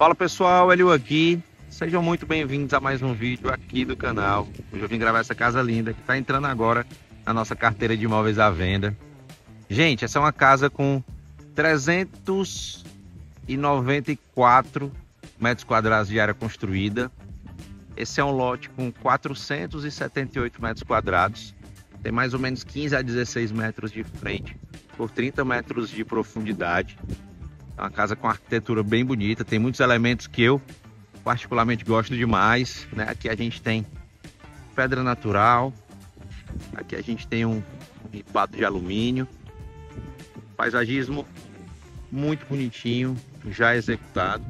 Fala pessoal, Elihu aqui. Sejam muito bem-vindos a mais um vídeo aqui do canal. Hoje eu vim gravar essa casa linda que está entrando agora na nossa carteira de imóveis à venda. Gente, essa é uma casa com 394 metros quadrados de área construída. Esse é um lote com 478 metros quadrados. Tem mais ou menos 15 a 16 metros de frente por 30 metros de profundidade. É uma casa com arquitetura bem bonita, tem muitos elementos que eu particularmente gosto demais, né? Aqui a gente tem pedra natural, aqui a gente tem um ripado de alumínio, paisagismo muito bonitinho, já executado.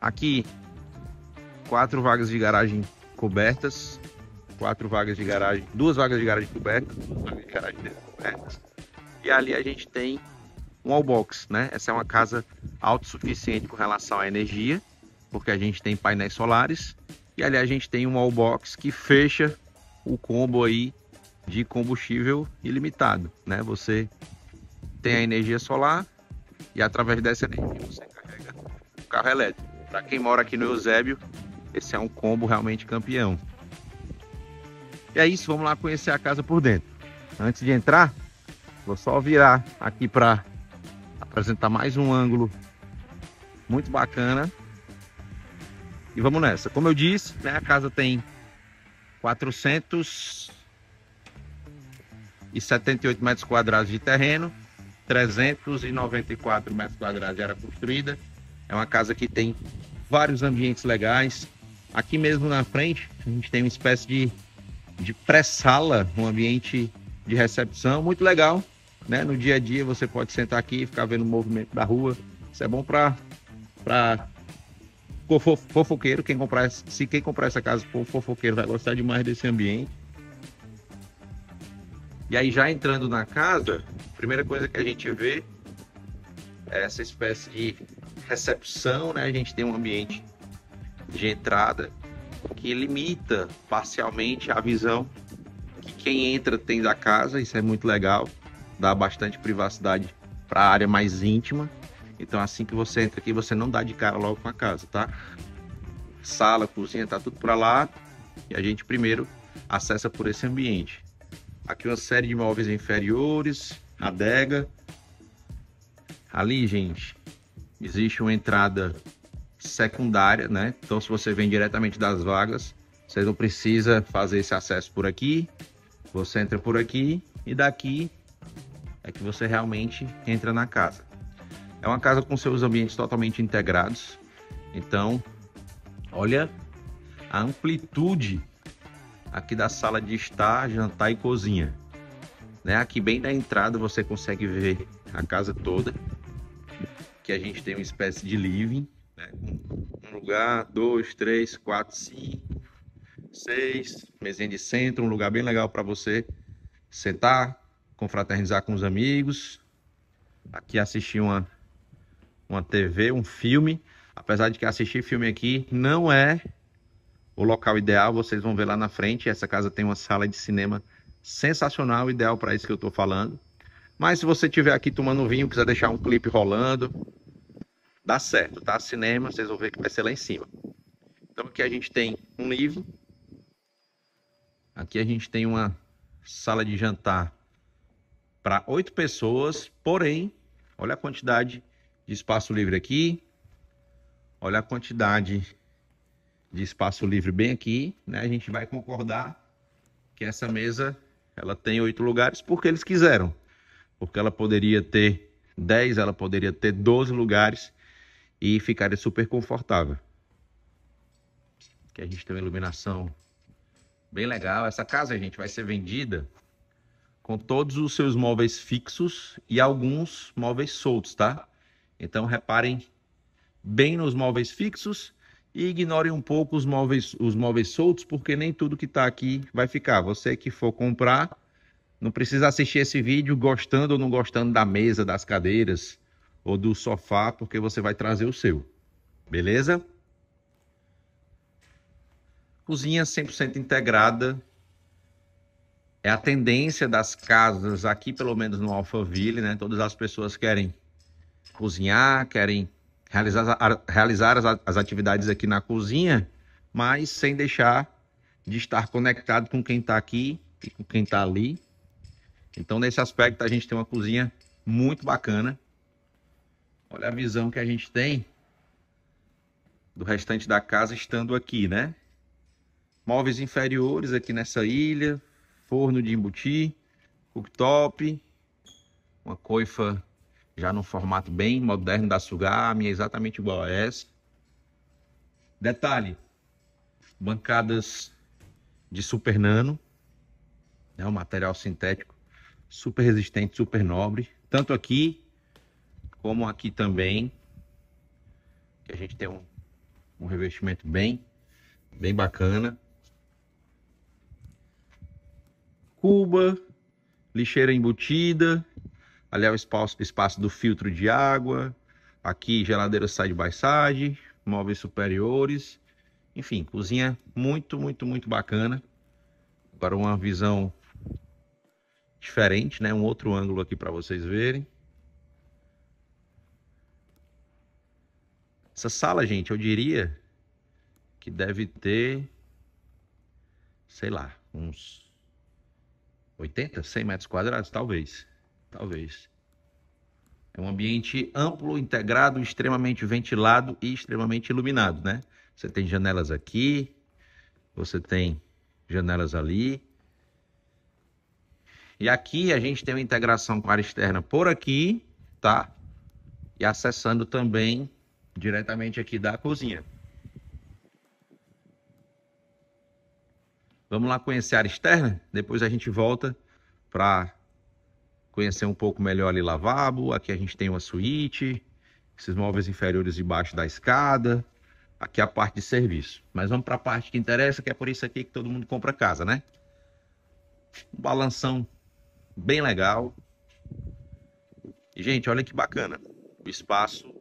Aqui 4 vagas de garagem cobertas, 4 vagas de garagem, 2 vagas de garagem cobertas, 2 vagas de garagem descobertas. E ali a gente tem um all-box, né? Essa é uma casa autossuficiente com relação à energia, porque a gente tem painéis solares. E ali a gente tem um all-box que fecha o combo aí de combustível ilimitado, né? Você tem a energia solar e através dessa energia você carrega o carro elétrico. Para quem mora aqui no Eusébio, esse é um combo realmente campeão. E é isso, vamos lá conhecer a casa por dentro. Antes de entrar, vou só virar aqui para apresentar mais um ângulo muito bacana e vamos nessa. Como eu disse, né, a casa tem 478 metros quadrados de terreno, 394 metros quadrados de área construída. É uma casa que tem vários ambientes legais. Aqui mesmo na frente a gente tem uma espécie de pré-sala, um ambiente de recepção muito legal. Né? No dia a dia você pode sentar aqui e ficar vendo o movimento da rua. Isso é bom para fofoqueiro. Quem comprar essa casa for fofoqueiro vai gostar demais desse ambiente. E aí, já entrando na casa, a primeira coisa que a gente vê é essa espécie de recepção, né? A gente tem um ambiente de entrada que limita parcialmente a visão que quem entra tem da casa. Isso é muito legal, dá bastante privacidade para a área mais íntima. Então, assim que você entra aqui, você não dá de cara logo com a casa, tá? Sala, cozinha, tá tudo para lá, e a gente primeiro acessa por esse ambiente. Aqui uma série de móveis inferiores, adega. Ali, gente, existe uma entrada secundária, né? Então, se você vem diretamente das vagas, você não precisa fazer esse acesso por aqui. Você entra por aqui e daqui é que você realmente entra na casa. É uma casa com seus ambientes totalmente integrados. Então, olha a amplitude aqui da sala de estar, jantar e cozinha, né? Aqui bem na entrada você consegue ver a casa toda. Que a gente tem uma espécie de living, né? Um lugar, 2, 3, 4, 5, 6, mesinha de centro, um lugar bem legal para você sentar, confraternizar com os amigos. Aqui assistir uma TV, um filme. Apesar de que assistir filme aqui não é o local ideal, vocês vão ver lá na frente. Essa casa tem uma sala de cinema sensacional, ideal para isso que eu tô falando. Mas se você estiver aqui tomando um vinho, quiser deixar um clipe rolando, dá certo, tá? Cinema, vocês vão ver que vai ser lá em cima. Então aqui a gente tem um living. Aqui a gente tem uma sala de jantar para 8 pessoas, porém, olha a quantidade de espaço livre aqui, olha a quantidade de espaço livre bem aqui, né? A gente vai concordar que essa mesa, ela tem 8 lugares porque eles quiseram, porque ela poderia ter 10, ela poderia ter 12 lugares e ficaria super confortável. Aqui a gente tem uma iluminação bem legal. Essa casa, gente, vai ser vendida com todos os seus móveis fixos e alguns móveis soltos, tá? Então reparem bem nos móveis fixos e ignorem um pouco os móveis soltos, porque nem tudo que tá aqui vai ficar. Você que for comprar, não precisa assistir esse vídeo gostando ou não gostando da mesa, das cadeiras ou do sofá, porque você vai trazer o seu, beleza? Cozinha 100% integrada. É a tendência das casas aqui, pelo menos no Alphaville, né? Todas as pessoas querem cozinhar, querem realizar as atividades aqui na cozinha, mas sem deixar de estar conectado com quem está aqui e com quem está ali. Então, nesse aspecto, a gente tem uma cozinha muito bacana. Olha a visão que a gente tem do restante da casa estando aqui, né? Móveis inferiores aqui nessa ilha, forno de embutir, cooktop, uma coifa já num formato bem moderno da Sugar, a minha é exatamente igual a essa. Detalhe, bancadas de Super Nano, né? Um material sintético super resistente, super nobre, tanto aqui como aqui também, que a gente tem um revestimento bem bacana. Cuba, lixeira embutida, ali é o espaço do filtro de água, aqui geladeira side by side, móveis superiores, enfim, cozinha muito bacana. Agora uma visão diferente, né? Um outro ângulo aqui para vocês verem. Essa sala, gente, eu diria que deve ter, sei lá, uns 80, 100 metros quadrados, talvez. É um ambiente amplo, integrado, extremamente ventilado e extremamente iluminado, né? Você tem janelas aqui, você tem janelas ali. E aqui a gente tem uma integração com a área externa por aqui, tá? E acessando também diretamente aqui da cozinha. Vamos lá conhecer a área externa? Depois a gente volta para conhecer um pouco melhor ali o lavabo. Aqui a gente tem uma suíte, esses móveis inferiores debaixo da escada. Aqui a parte de serviço. Mas vamos para a parte que interessa, que é por isso aqui que todo mundo compra casa, né? Um balanção bem legal. E, gente, olha que bacana o espaço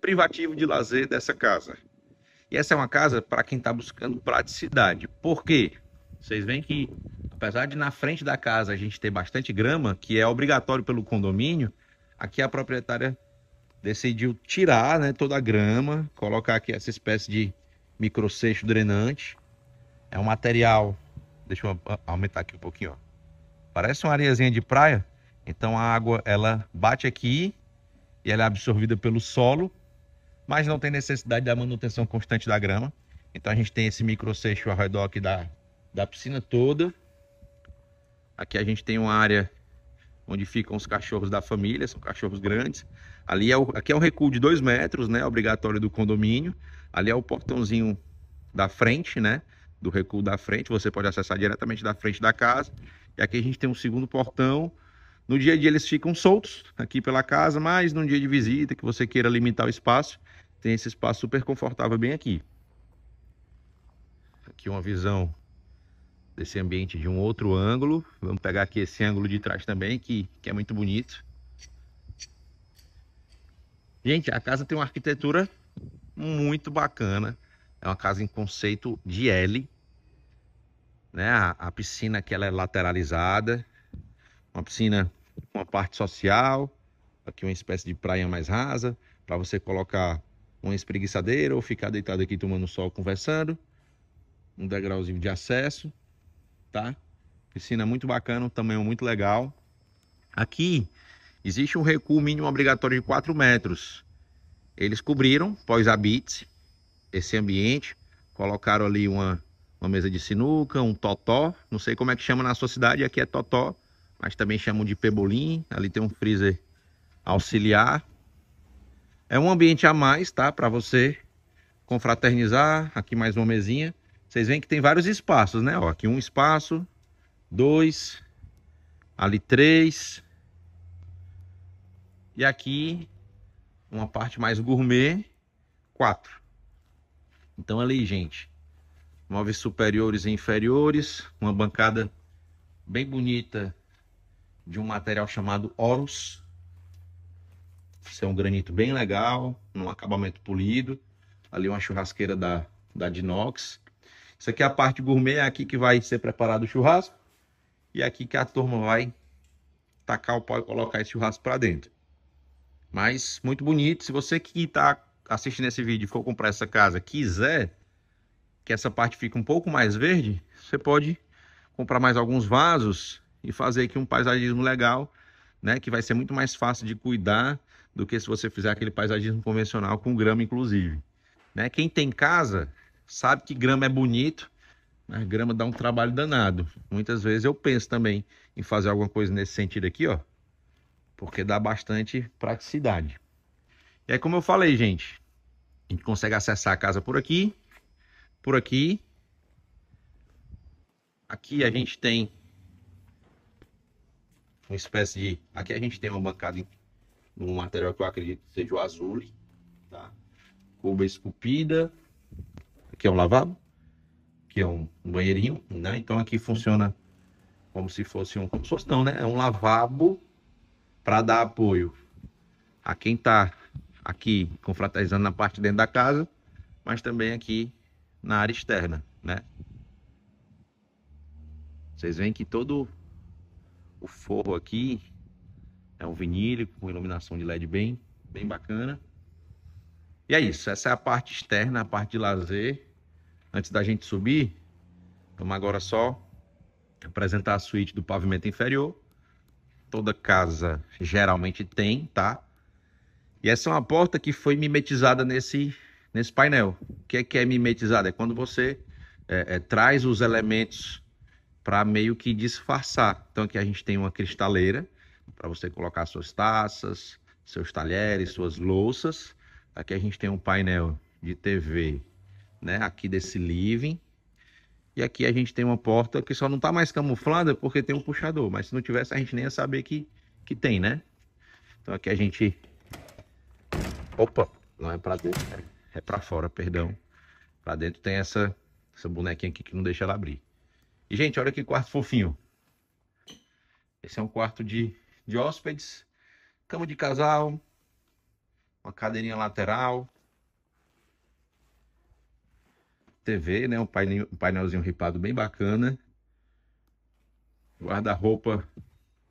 privativo de lazer dessa casa. E essa é uma casa para quem está buscando praticidade. Por quê? Vocês veem que, apesar de na frente da casa a gente ter bastante grama, que é obrigatório pelo condomínio, aqui a proprietária decidiu tirar, né, toda a grama, colocar aqui essa espécie de microseixo drenante. É um material, deixa eu aumentar aqui um pouquinho, ó. Parece uma areiazinha de praia, então a água ela bate aqui e ela é absorvida pelo solo, mas não tem necessidade da manutenção constante da grama. Então a gente tem esse microseixo ao redor aqui da piscina toda. Aqui a gente tem uma área onde ficam os cachorros da família, são cachorros grandes. Ali aqui é um recuo de 2 metros, né, obrigatório do condomínio. Ali é o portãozinho da frente, né, do recuo da frente. Você pode acessar diretamente da frente da casa. E aqui a gente tem um segundo portão. No dia a dia eles ficam soltos aqui pela casa, mas num dia de visita que você queira limitar o espaço, tem esse espaço super confortável bem aqui. Aqui uma visão desse ambiente de um outro ângulo. Vamos pegar aqui esse ângulo de trás também, que é muito bonito. Gente, a casa tem uma arquitetura muito bacana. É uma casa em conceito de L, né? A piscina que ela é lateralizada. Uma piscina com a parte social, aqui uma espécie de praia mais rasa, para você colocar uma espreguiçadeira ou ficar deitado aqui tomando sol, conversando. Um degrauzinho de acesso, tá? Piscina muito bacana, um tamanho muito legal. Aqui existe um recuo mínimo obrigatório de 4 metros. Eles cobriram, pós-habite, esse ambiente. Colocaram ali uma mesa de sinuca, um totó. Não sei como é que chama na sua cidade, aqui é totó, mas também chamam de pebolim. Ali tem um freezer auxiliar. É um ambiente a mais, tá? Para você confraternizar. Aqui mais uma mesinha. Vocês veem que tem vários espaços, né? Ó, aqui um espaço, 2, ali 3. E aqui uma parte mais gourmet, 4. Então ali, gente, móveis superiores e inferiores. Uma bancada bem bonita, de um material chamado Oros. Esse é um granito bem legal, num acabamento polido. Ali uma churrasqueira da Dinox. Isso aqui é a parte gourmet, é aqui que vai ser preparado o churrasco. E é aqui que a turma vai tacar o pau e colocar esse churrasco para dentro. Mas muito bonito. Se você que está assistindo esse vídeo e for comprar essa casa quiser que essa parte fique um pouco mais verde, você pode comprar mais alguns vasos e fazer aqui um paisagismo legal, né? Que vai ser muito mais fácil de cuidar do que se você fizer aquele paisagismo convencional com grama, inclusive, né? Quem tem casa sabe que grama é bonito, mas grama dá um trabalho danado. Muitas vezes eu penso também em fazer alguma coisa nesse sentido aqui, ó, porque dá bastante praticidade. E aí, como eu falei, gente, a gente consegue acessar a casa por aqui. Aqui a gente tem uma espécie de... Aqui a gente tem uma bancada em um material que eu acredito que seja o azule, tá? Cuba esculpida. Aqui é um lavabo, que é um banheirinho, né? Então aqui funciona como se fosse um... Como se fosse não, né? É um lavabo para dar apoio a quem tá aqui confraternizando na parte de dentro da casa, mas também aqui na área externa, né? Vocês veem que todo o forro aqui é um vinílico com iluminação de LED bem bacana. E é isso, essa é a parte externa, a parte de lazer. Antes da gente subir, vamos agora só apresentar a suíte do pavimento inferior. Toda casa geralmente tem, tá? E essa é uma porta que foi mimetizada nesse painel. O que é mimetizada? É quando você traz os elementos para meio que disfarçar. Então aqui a gente tem uma cristaleira para você colocar suas taças, seus talheres, suas louças. Aqui a gente tem um painel de TV, né, aqui desse living. E aqui a gente tem uma porta que só não tá mais camuflada porque tem um puxador, mas se não tivesse a gente nem ia saber que tem, né? Então aqui a gente... Opa! Não é pra dentro, é pra fora, perdão. Pra dentro tem essa bonequinha aqui que não deixa ela abrir. E gente, olha que quarto fofinho. Esse é um quarto de hóspedes, cama de casal, uma cadeirinha lateral, TV, né? Um painelzinho ripado bem bacana. Guarda-roupa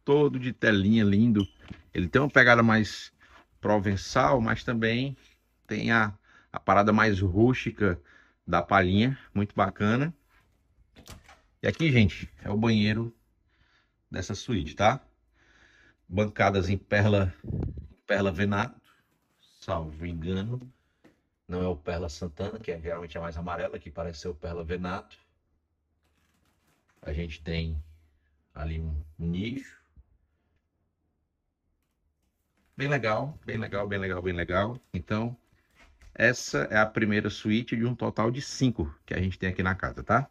todo de telinha, lindo. Ele tem uma pegada mais provençal, mas também tem a parada mais rústica da palhinha, muito bacana. E aqui, gente, é o banheiro dessa suíte, tá? Bancadas em Perla Venato, salvo engano. Não é o Perla Santana, que é geralmente a mais amarela, que parece ser o Perla Venato. A gente tem ali um nicho. Bem legal, bem legal, bem legal, bem legal. Então, essa é a primeira suíte de um total de 5 que a gente tem aqui na casa, tá?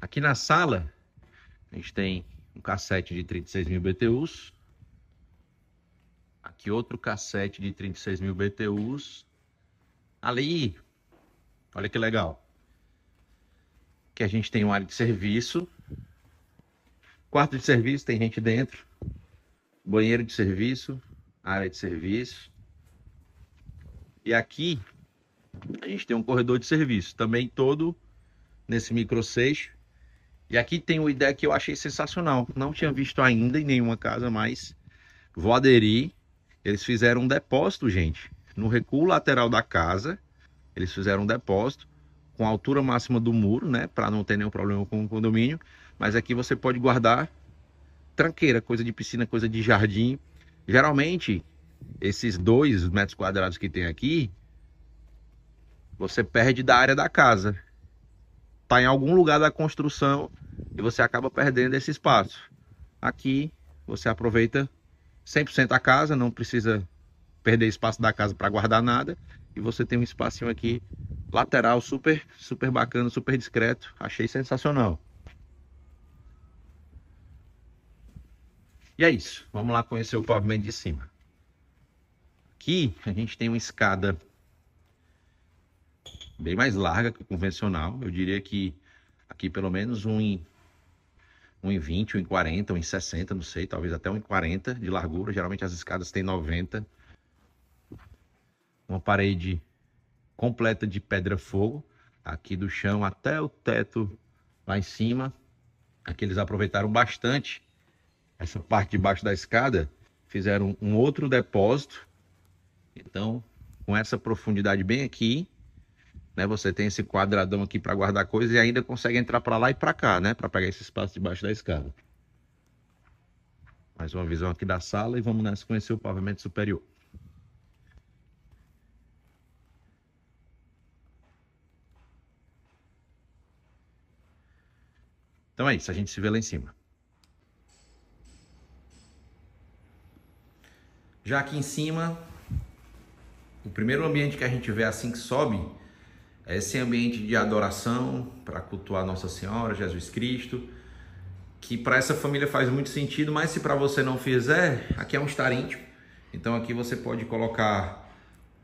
Aqui na sala, a gente tem um cassete de 36.000 BTUs. Aqui outro cassete de 36.000 BTUs. Ali, olha que legal. Aqui a gente tem uma área de serviço. Quarto de serviço, tem gente dentro. Banheiro de serviço, área de serviço. E aqui a gente tem um corredor de serviço, também todo nesse microseixo. E aqui tem uma ideia que eu achei sensacional. Não tinha visto ainda em nenhuma casa, mas vou aderir. Eles fizeram um depósito, gente, no recuo lateral da casa. Eles fizeram um depósito com a altura máxima do muro, né, para não ter nenhum problema com o condomínio. Mas aqui você pode guardar tranqueira, coisa de piscina, coisa de jardim. Geralmente, esses 2 metros quadrados que tem aqui, você perde da área da casa. Tá em algum lugar da construção e você acaba perdendo esse espaço. Aqui, você aproveita 100% a casa, não precisa perder espaço da casa para guardar nada. E você tem um espacinho aqui lateral, super bacana, super discreto. Achei sensacional. E é isso. Vamos lá conhecer o pavimento de cima. Aqui a gente tem uma escada bem mais larga que o convencional. Eu diria que aqui pelo menos um em 20, um em 40, um em 60, não sei, talvez até um em 40 de largura. Geralmente as escadas têm 90. Uma parede completa de pedra-fogo, aqui do chão até o teto lá em cima. Aqui eles aproveitaram bastante essa parte de baixo da escada, fizeram um outro depósito Então, com essa profundidade bem aqui, né, você tem esse quadradão aqui para guardar coisas e ainda consegue entrar para lá e para cá, né, para pegar esse espaço debaixo da escada. Mais uma visão aqui da sala e vamos nessa conhecer o pavimento superior. Então é isso, a gente se vê lá em cima. Já aqui em cima, o primeiro ambiente que a gente vê assim que sobe é esse ambiente de adoração para cultuar Nossa Senhora, Jesus Cristo, que para essa família faz muito sentido, mas se para você não fizer, aqui é um estar íntimo. Então aqui você pode colocar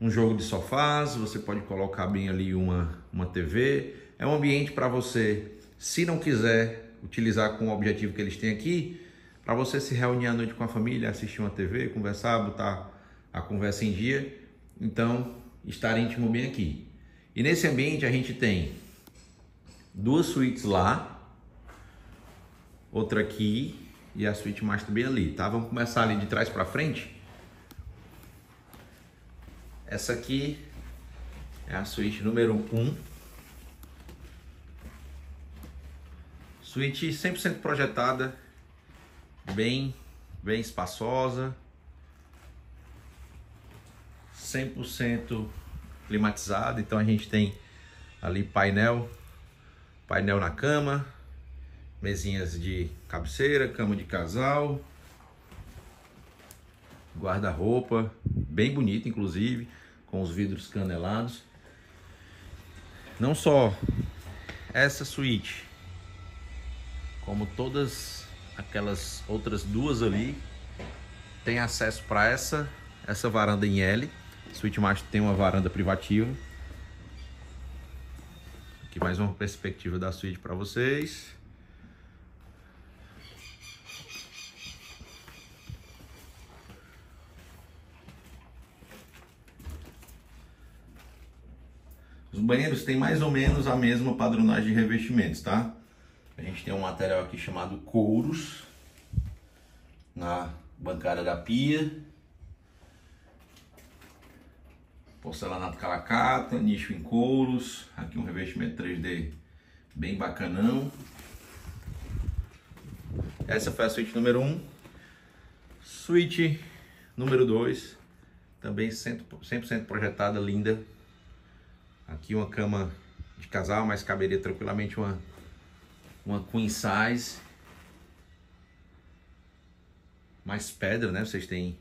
um jogo de sofás, você pode colocar bem ali uma TV. É um ambiente para você, se não quiser utilizar com o objetivo que eles têm aqui, para você se reunir à noite com a família, assistir uma TV, conversar, botar a conversa em dia. Então, estar íntimo bem aqui. E nesse ambiente a gente tem duas suítes lá, outra aqui e a suíte master bem ali, tá? Vamos começar ali de trás para frente. Essa aqui é a suíte número 1. Suíte 100% projetada, bem espaçosa, 100% climatizada. Então a gente tem ali painel na cama, mesinhas de cabeceira, cama de casal, guarda-roupa, bem bonito inclusive, com os vidros canelados. Não só essa suíte, como todas aquelas outras duas ali, tem acesso para essa varanda em L. A suíte master tem uma varanda privativa. Aqui mais uma perspectiva da suíte para vocês. Os banheiros têm mais ou menos a mesma padronagem de revestimentos, tá? A gente tem um material aqui chamado couros na bancada da pia, porcelanato calacata, nicho em couros, aqui um revestimento 3D bem bacanão. Essa foi a suíte número 1. Suíte número 2, também 100% projetada, linda. Aqui uma cama de casal, mas caberia tranquilamente uma queen size, mais pedra, né? A gente tem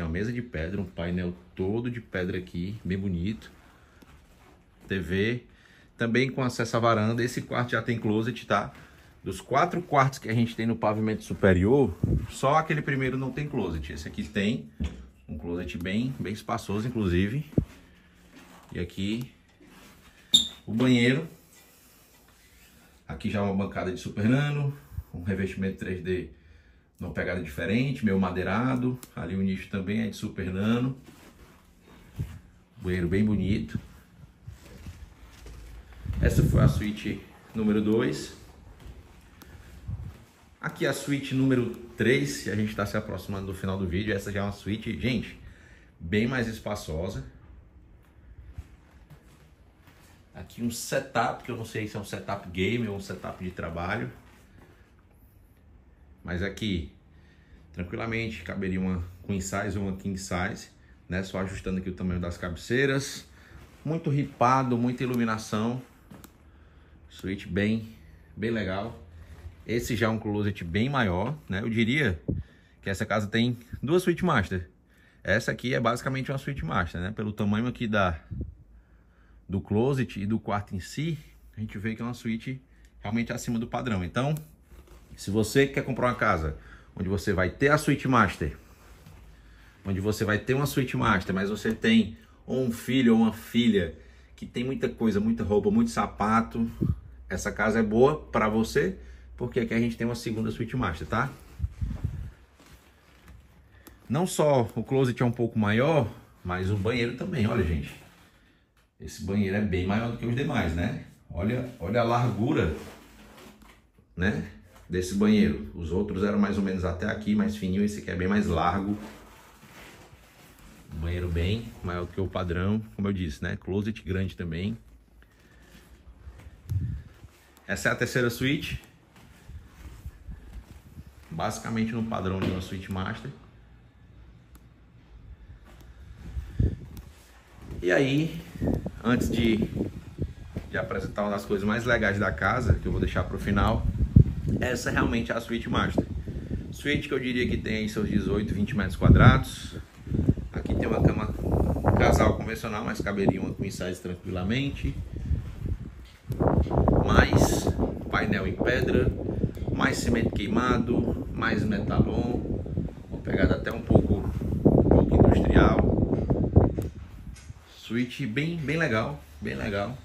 uma mesa de pedra, um painel todo de pedra aqui, bem bonito. TV, também com acesso à varanda. Esse quarto já tem closet, tá? Dos 4 quartos que a gente tem no pavimento superior, só aquele primeiro não tem closet. Esse aqui tem um closet bem espaçoso, inclusive. E aqui o banheiro. Aqui já uma bancada de Super Nano, um revestimento 3D numa pegada diferente, meio madeirado. Ali o nicho também é de Super Nano. Banheiro bem bonito. Essa foi a suíte número 2. Aqui a suíte número 3, a gente está se aproximando do final do vídeo. Essa já é uma suíte, gente, bem mais espaçosa. Aqui um setup, que eu não sei se é um setup game ou um setup de trabalho. Mas aqui, tranquilamente, caberia uma queen size ou uma king size, né? Só ajustando aqui o tamanho das cabeceiras. Muito ripado, muita iluminação. Suíte bem legal. Esse já é um closet bem maior, né? Eu diria que essa casa tem duas suíte master. Essa aqui é basicamente uma suíte master, né? Pelo tamanho aqui do closet e do quarto em si, a gente vê que é uma suíte realmente acima do padrão. Então, se você quer comprar uma casa onde você vai ter a suíte master, onde você vai ter uma suíte master, mas você tem ou um filho ou uma filha que tem muita coisa, muita roupa, muito sapato, essa casa é boa para você, porque aqui a gente tem uma segunda suíte master, tá? Não só o closet é um pouco maior, mas o banheiro também, olha, gente. Esse banheiro é bem maior do que os demais, né? Olha a largura, né, desse banheiro. Os outros eram mais ou menos até aqui, mais fininho. Esse aqui é bem mais largo. banheiro bem maior do que o padrão, como eu disse, né? Closet grande também. Essa é a terceira suíte, basicamente no padrão de uma suíte master. E aí, antes de apresentar uma das coisas mais legais da casa, que eu vou deixar para o final, essa é realmente a suíte master. Suíte que eu diria que tem aí seus 18, 20 metros quadrados. Aqui tem uma cama casal convencional, mas caberia uma queen size tranquilamente. Mais painel em pedra, mais cimento queimado, mais metalon, uma pegada até um pouco industrial. Suíte bem legal, bem legal.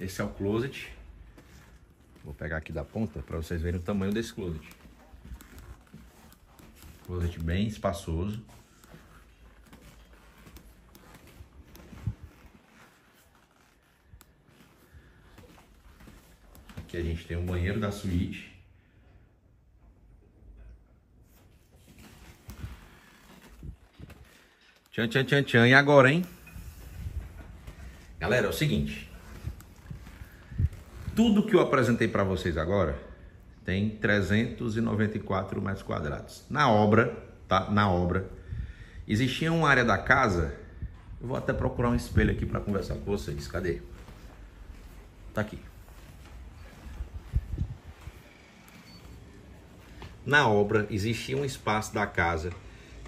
Esse é o closet. Vou pegar aqui da ponta para vocês verem o tamanho desse closet. Closet bem espaçoso. Aqui a gente tem um banheiro da suíte. Tchan, tchan, tchan, tchan. E agora, hein? Galera, é o seguinte. Tudo que eu apresentei para vocês agora tem 394 metros quadrados. Na obra, tá? Na obra. Existia uma área da casa. Eu vou até procurar um espelho aqui para conversar com vocês. Cadê? Tá aqui. Na obra existia um espaço da casa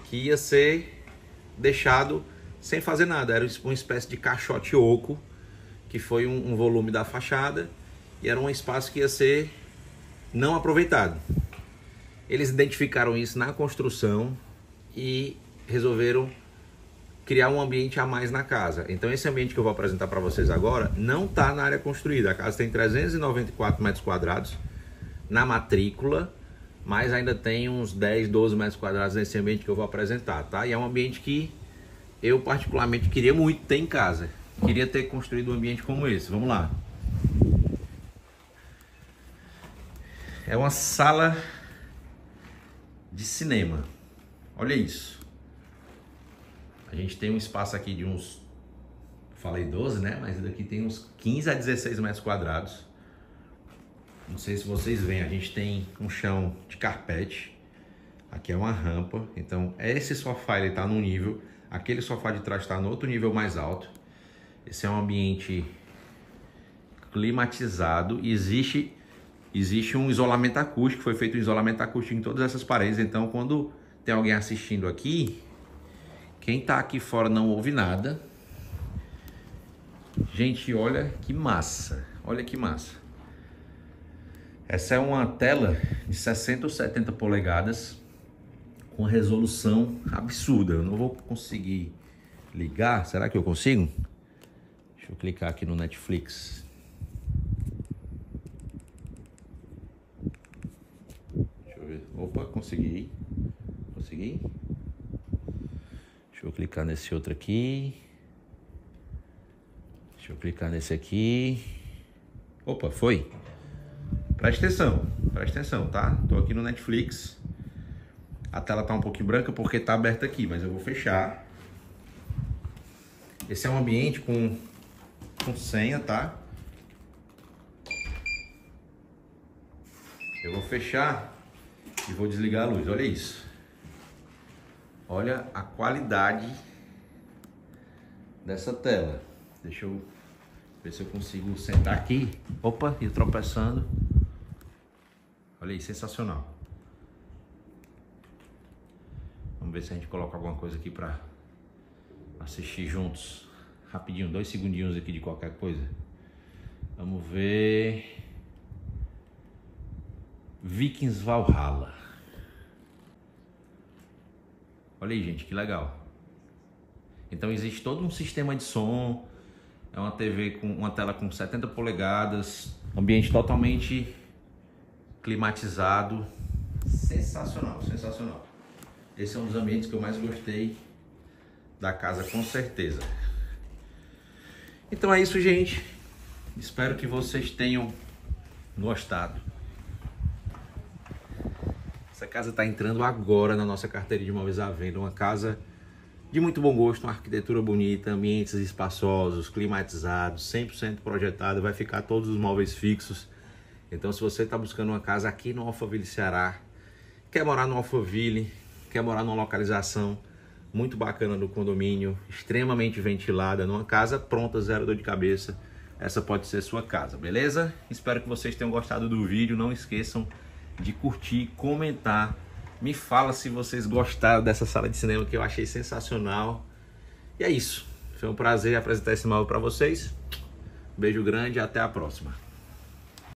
que ia ser deixado sem fazer nada. Era uma espécie de caixote oco, que foi um volume da fachada, e era um espaço que ia ser não aproveitado. Eles identificaram isso na construção e resolveram criar um ambiente a mais na casa. Então esse ambiente que eu vou apresentar para vocês agora não está na área construída. A casa tem 394 metros quadrados na matrícula, mas ainda tem uns 10, 12 metros quadrados nesse ambiente que eu vou apresentar, tá? E é um ambiente que eu particularmente queria muito ter em casa. Queria ter construído um ambiente como esse. Vamos lá. É uma sala de cinema. Olha isso. A gente tem um espaço aqui de uns... Falei 12, né? Mas daqui tem uns 15 a 16 metros quadrados. Não sei se vocês veem, a gente tem um chão de carpete. Aqui é uma rampa. Então, esse sofá ele tá num nível. Aquele sofá de trás tá no outro nível mais alto. Esse é um ambiente climatizado. E existe um isolamento acústico. Foi feito um isolamento acústico em todas essas paredes. Então, quando tem alguém assistindo aqui, quem tá aqui fora não ouve nada. Gente, olha que massa. Olha que massa. Essa é uma tela de 60 ou 70 polegadas com resolução absurda. Eu não vou conseguir ligar. Será que eu consigo? Deixa eu clicar aqui no Netflix. Deixa eu ver. Opa, consegui. Consegui. Deixa eu clicar nesse outro aqui. Deixa eu clicar nesse aqui. Opa, foi. Presta atenção, tá? Tô aqui no Netflix. A tela tá um pouquinho branca porque tá aberta aqui, mas eu vou fechar. Esse é um ambiente com senha, tá? Eu vou fechar e vou desligar a luz, olha isso. Olha a qualidade dessa tela. Deixa eu ver se eu consigo sentar aqui. Opa, e tropeçando. Olha aí, sensacional. Vamos ver se a gente coloca alguma coisa aqui para assistir juntos. Rapidinho, 2 segundinhos aqui de qualquer coisa. Vamos ver... Vikings Valhalla. Olha aí, gente, que legal. Então existe todo um sistema de som. É uma TV com uma tela com 70 polegadas. Ambiente totalmente... climatizado. Sensacional, sensacional. Esse é um dos ambientes que eu mais gostei da casa, com certeza. Então é isso, gente. Espero que vocês tenham gostado Essa casa está entrando agora na nossa carteira de imóveis à venda. Uma casa de muito bom gosto, uma arquitetura bonita, ambientes espaçosos, climatizados, 100% projetado. Vai ficar todos os móveis fixos. Então, se você está buscando uma casa aqui no Alphaville, Ceará, quer morar no Alphaville, quer morar numa localização muito bacana do condomínio, extremamente ventilada, numa casa pronta, zero dor de cabeça, essa pode ser sua casa, beleza? Espero que vocês tenham gostado do vídeo. Não esqueçam de curtir, comentar. Me fala se vocês gostaram dessa sala de cinema, que eu achei sensacional. E é isso. Foi um prazer apresentar esse imóvel para vocês. Beijo grande e até a próxima.